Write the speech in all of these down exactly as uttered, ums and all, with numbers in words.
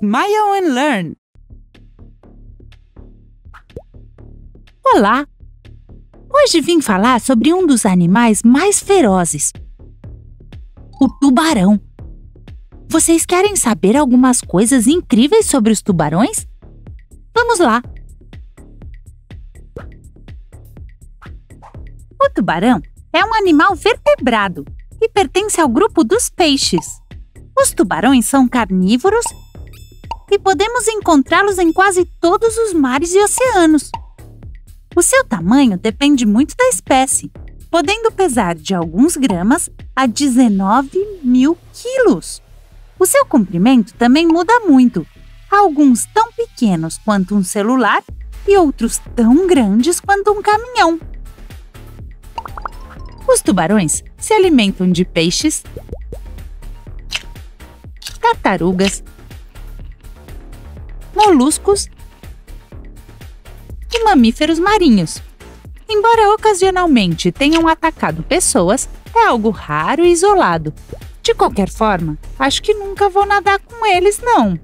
Smile and Learn! Olá! Hoje vim falar sobre um dos animais mais ferozes, o tubarão. Vocês querem saber algumas coisas incríveis sobre os tubarões? Vamos lá! O tubarão é um animal vertebrado e pertence ao grupo dos peixes. Os tubarões são carnívoros e podemos encontrá-los em quase todos os mares e oceanos. O seu tamanho depende muito da espécie, podendo pesar de alguns gramas a dezenove mil quilos. O seu comprimento também muda muito, alguns tão pequenos quanto um celular e outros tão grandes quanto um caminhão. Os tubarões se alimentam de peixes, tartarugas, moluscos e mamíferos marinhos. Embora ocasionalmente tenham atacado pessoas, é algo raro e isolado. De qualquer forma, acho que nunca vou nadar com eles, não.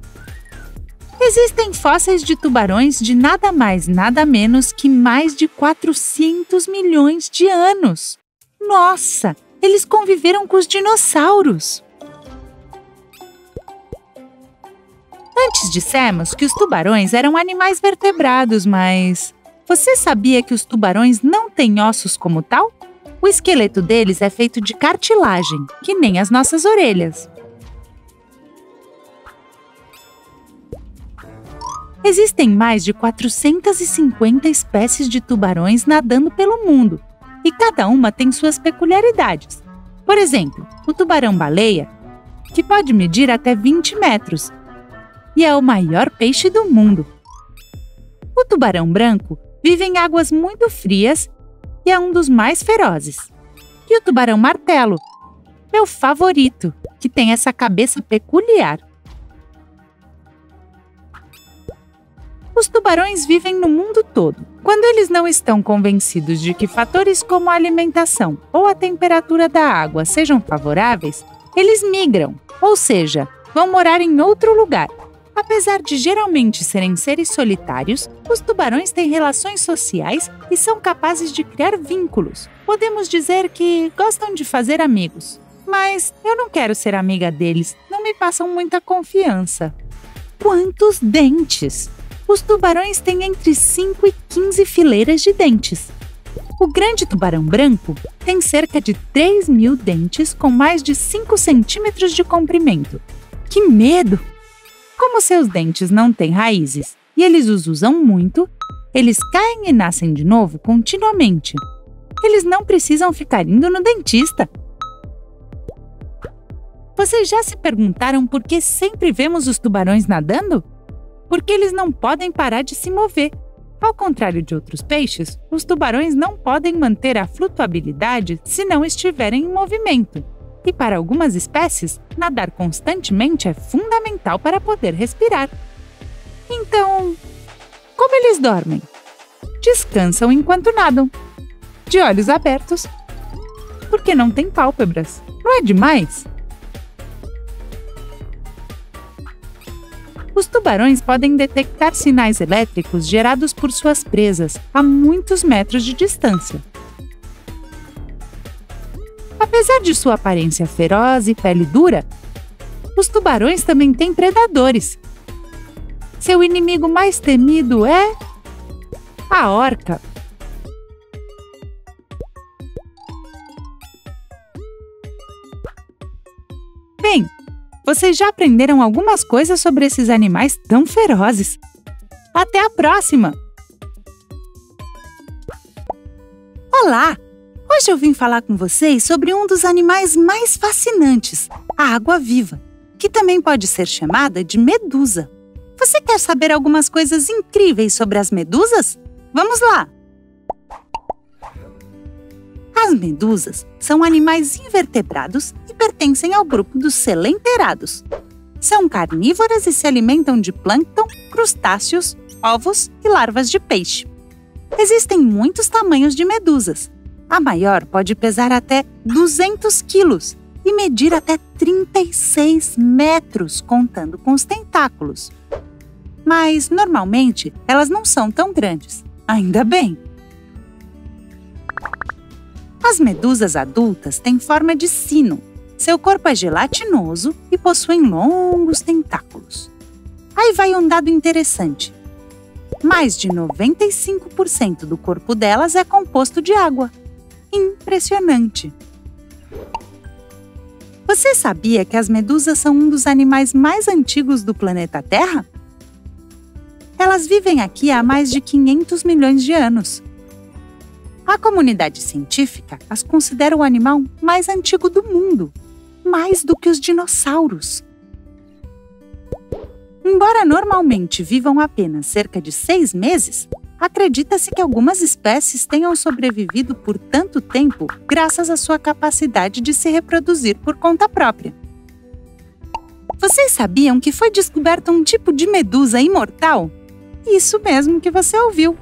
Existem fósseis de tubarões de nada mais, nada menos que mais de quatrocentos milhões de anos. Nossa, eles conviveram com os dinossauros! Antes dissemos que os tubarões eram animais vertebrados, mas... você sabia que os tubarões não têm ossos como tal? O esqueleto deles é feito de cartilagem, que nem as nossas orelhas. Existem mais de quatrocentas e cinquenta espécies de tubarões nadando pelo mundo, e cada uma tem suas peculiaridades. Por exemplo, o tubarão-baleia, que pode medir até vinte metros, e é o maior peixe do mundo. O tubarão branco vive em águas muito frias e é um dos mais ferozes. E o tubarão martelo, meu favorito, que tem essa cabeça peculiar. Os tubarões vivem no mundo todo. Quando eles não estão convencidos de que fatores como a alimentação ou a temperatura da água sejam favoráveis, eles migram, ou seja, vão morar em outro lugar. Apesar de geralmente serem seres solitários, os tubarões têm relações sociais e são capazes de criar vínculos. Podemos dizer que gostam de fazer amigos. Mas eu não quero ser amiga deles, não me passam muita confiança. Quantos dentes! Os tubarões têm entre cinco e quinze fileiras de dentes. O grande tubarão branco tem cerca de três mil dentes com mais de cinco centímetros de comprimento. Que medo! Como seus dentes não têm raízes e eles os usam muito, eles caem e nascem de novo continuamente. Eles não precisam ficar indo no dentista. Vocês já se perguntaram por que sempre vemos os tubarões nadando? Porque eles não podem parar de se mover. Ao contrário de outros peixes, os tubarões não podem manter a flutuabilidade se não estiverem em movimento. E para algumas espécies, nadar constantemente é fundamental para poder respirar. Então, como eles dormem? Descansam enquanto nadam, de olhos abertos, porque não têm pálpebras. Não é demais? Os tubarões podem detectar sinais elétricos gerados por suas presas a muitos metros de distância. Apesar de sua aparência feroz e pele dura, os tubarões também têm predadores. Seu inimigo mais temido é a orca. Bem, vocês já aprenderam algumas coisas sobre esses animais tão ferozes. Até a próxima! Olá! Hoje eu vim falar com vocês sobre um dos animais mais fascinantes, a água-viva, que também pode ser chamada de medusa. Você quer saber algumas coisas incríveis sobre as medusas? Vamos lá! As medusas são animais invertebrados e pertencem ao grupo dos selenterados. São carnívoras e se alimentam de plâncton, crustáceos, ovos e larvas de peixe. Existem muitos tamanhos de medusas. A maior pode pesar até duzentos quilos e e medir até trinta e seis metros, contando com os tentáculos. Mas, normalmente, elas não são tão grandes. Ainda bem! As medusas adultas têm forma de sino. Seu corpo é gelatinoso e possuem longos tentáculos. Aí vai um dado interessante. Mais de noventa e cinco por cento do corpo delas é composto de água. Impressionante! Você sabia que as medusas são um dos animais mais antigos do planeta Terra? Elas vivem aqui há mais de quinhentos milhões de anos. A comunidade científica as considera o animal mais antigo do mundo, mais do que os dinossauros. Embora normalmente vivam apenas cerca de seis meses, acredita-se que algumas espécies tenham sobrevivido por tanto tempo graças à sua capacidade de se reproduzir por conta própria. Vocês sabiam que foi descoberto um tipo de medusa imortal? Isso mesmo que você ouviu!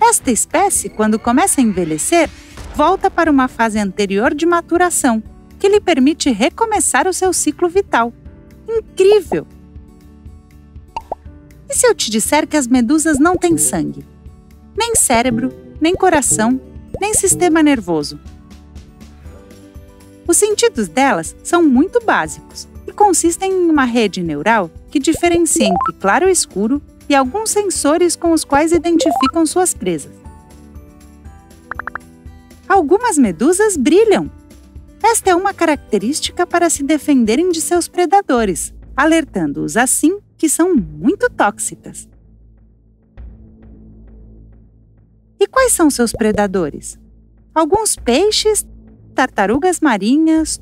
Esta espécie, quando começa a envelhecer, volta para uma fase anterior de maturação, que lhe permite recomeçar o seu ciclo vital. Incrível! E se eu te disser que as medusas não têm sangue? Nem cérebro, nem coração, nem sistema nervoso. Os sentidos delas são muito básicos e consistem em uma rede neural que diferencia entre claro e escuro, e alguns sensores com os quais identificam suas presas. Algumas medusas brilham. Esta é uma característica para se defenderem de seus predadores, alertando-os assim que são muito tóxicas. E quais são seus predadores? Alguns peixes, tartarugas marinhas,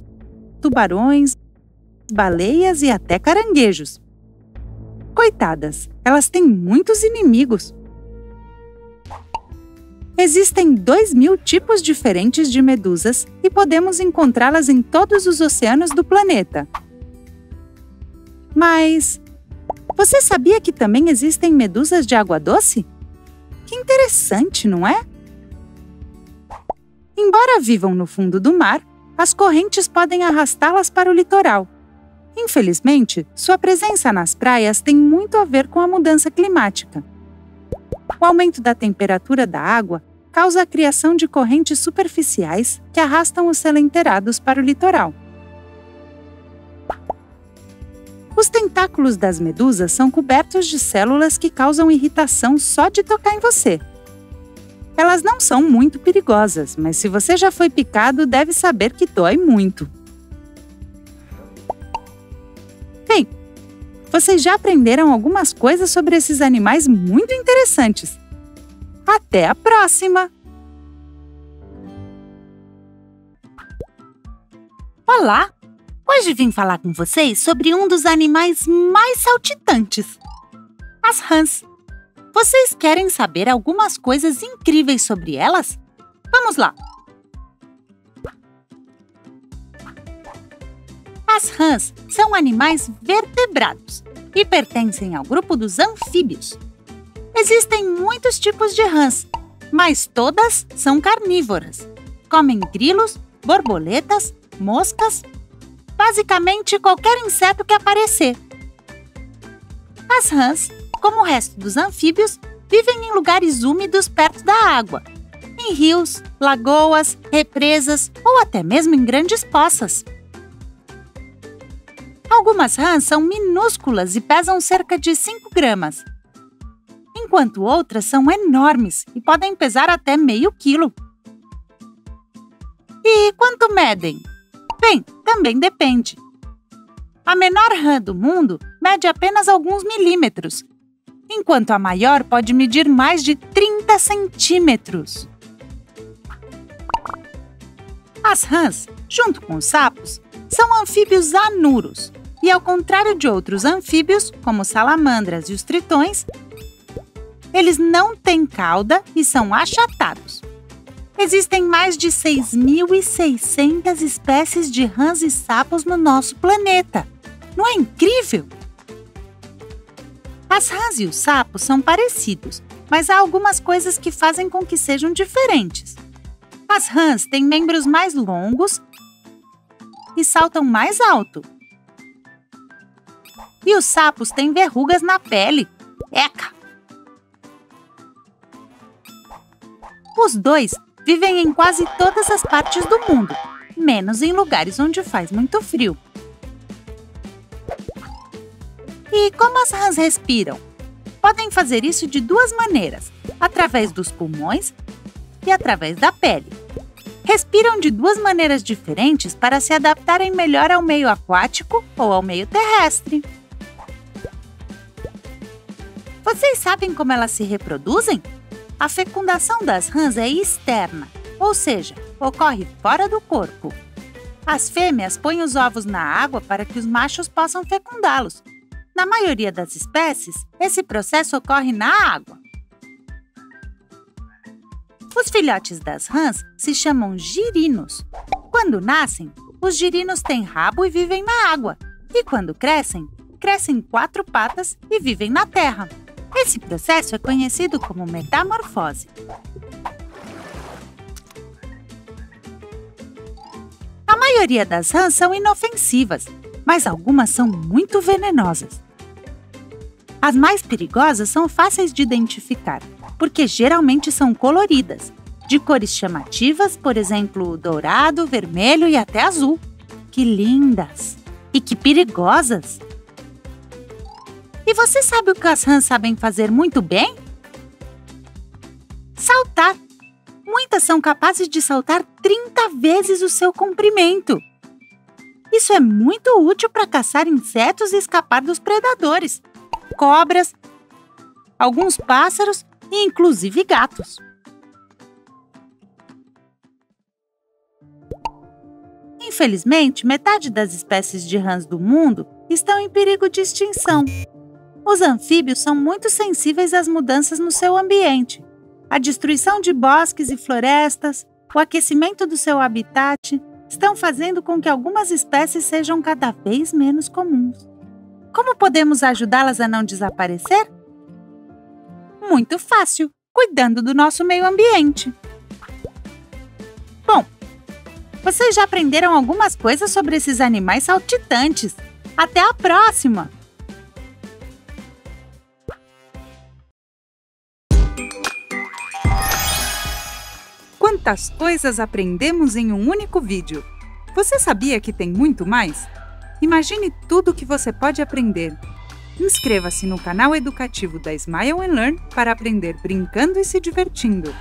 tubarões, baleias e até caranguejos. Coitadas, elas têm muitos inimigos. Existem dois mil tipos diferentes de medusas e podemos encontrá-las em todos os oceanos do planeta. Mas, você sabia que também existem medusas de água doce? Que interessante, não é? Embora vivam no fundo do mar, as correntes podem arrastá-las para o litoral. Infelizmente, sua presença nas praias tem muito a ver com a mudança climática. O aumento da temperatura da água causa a criação de correntes superficiais que arrastam os selenterados para o litoral. Os tentáculos das medusas são cobertos de células que causam irritação só de tocar em você. Elas não são muito perigosas, mas se você já foi picado, deve saber que dói muito. Vocês já aprenderam algumas coisas sobre esses animais muito interessantes. Até a próxima! Olá! Hoje vim falar com vocês sobre um dos animais mais saltitantes, as rãs. Vocês querem saber algumas coisas incríveis sobre elas? Vamos lá! As rãs são animais vertebrados e pertencem ao grupo dos anfíbios. Existem muitos tipos de rãs, mas todas são carnívoras. Comem grilos, borboletas, moscas, basicamente qualquer inseto que aparecer. As rãs, como o resto dos anfíbios, vivem em lugares úmidos perto da água, em rios, lagoas, represas ou até mesmo em grandes poças. Algumas rãs são minúsculas e pesam cerca de cinco gramas, enquanto outras são enormes e podem pesar até meio quilo. E quanto medem? Bem, também depende. A menor rã do mundo mede apenas alguns milímetros, enquanto a maior pode medir mais de trinta centímetros. As rãs, junto com os sapos, são anfíbios anuros. E ao contrário de outros anfíbios, como salamandras e os tritões, eles não têm cauda e são achatados. Existem mais de seis mil e seiscentas espécies de rãs e sapos no nosso planeta. Não é incrível? As rãs e os sapos são parecidos, mas há algumas coisas que fazem com que sejam diferentes. As rãs têm membros mais longos e saltam mais alto. E os sapos têm verrugas na pele. Eca! Os dois vivem em quase todas as partes do mundo, menos em lugares onde faz muito frio. E como as rãs respiram? Podem fazer isso de duas maneiras, através dos pulmões e através da pele. Respiram de duas maneiras diferentes para se adaptarem melhor ao meio aquático ou ao meio terrestre. Vocês sabem como elas se reproduzem? A fecundação das rãs é externa, ou seja, ocorre fora do corpo. As fêmeas põem os ovos na água para que os machos possam fecundá-los. Na maioria das espécies, esse processo ocorre na água. Os filhotes das rãs se chamam girinos. Quando nascem, os girinos têm rabo e vivem na água. E quando crescem, crescem quatro patas e vivem na terra. Esse processo é conhecido como metamorfose. A maioria das rãs são inofensivas, mas algumas são muito venenosas. As mais perigosas são fáceis de identificar, porque geralmente são coloridas, de cores chamativas, por exemplo, dourado, vermelho e até azul. Que lindas! E que perigosas! E você sabe o que as rãs sabem fazer muito bem? Saltar! Muitas são capazes de saltar trinta vezes o seu comprimento. Isso é muito útil para caçar insetos e escapar dos predadores, cobras, alguns pássaros e inclusive gatos. Infelizmente, metade das espécies de rãs do mundo estão em perigo de extinção. Os anfíbios são muito sensíveis às mudanças no seu ambiente. A destruição de bosques e florestas, o aquecimento do seu habitat, estão fazendo com que algumas espécies sejam cada vez menos comuns. Como podemos ajudá-las a não desaparecer? Muito fácil, cuidando do nosso meio ambiente. Bom, vocês já aprenderam algumas coisas sobre esses animais saltitantes. Até a próxima! Quantas coisas aprendemos em um único vídeo! Você sabia que tem muito mais? Imagine tudo o que você pode aprender! Inscreva-se no canal educativo da Smile and Learn para aprender brincando e se divertindo!